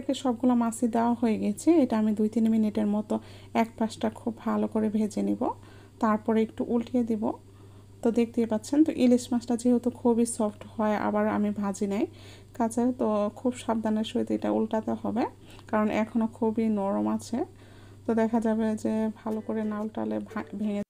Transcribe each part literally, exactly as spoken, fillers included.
একে সবগুলো মাছই দেওয়া হয়ে গেছে। এটা আমি দুই তিন মিনিটের মতো এক পাশটা খুব ভালো করে ভেজে নিব, তারপরে একটু উল্টিয়ে দিব। তো দেখতেই পাচ্ছেন, তো ইলিশ মাছটা যেহেতু খুবই সফট হয়, আবার আমি ভাজি নাই কাঁচা, তো খুব সাবধানের সহিত এটা উল্টাতে হবে, কারণ এখনও খুবই নরম আছে। তো দেখা যাবে যে ভালো করে না উল্টালে ভেঙে।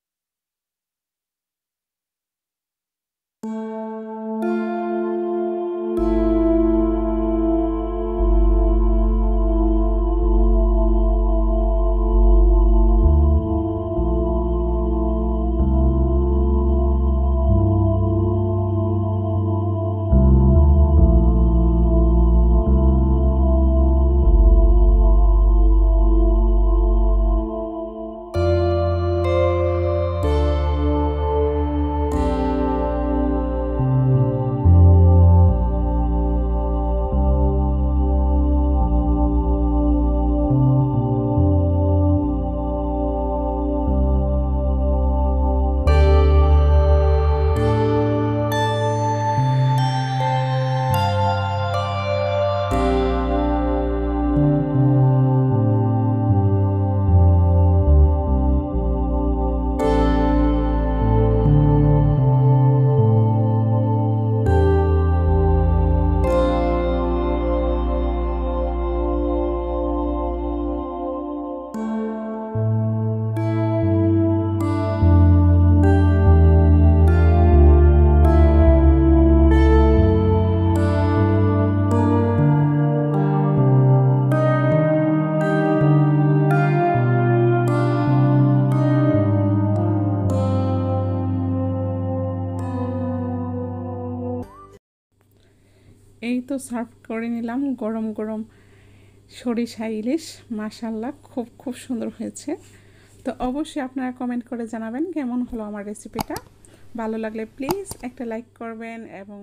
এই তো সার্ভ করে নিলাম গরম গরম সরিষা ইলিশ, মাশাআল্লাহ খুব খুব সুন্দর হয়েছে। তো অবশ্যই আপনারা কমেন্ট করে জানাবেন কেমন হলো আমার রেসিপিটা। ভালো লাগলে প্লিজ একটা লাইক করবেন এবং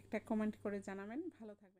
একটা কমেন্ট করে জানাবেন। ভালো থাকবেন।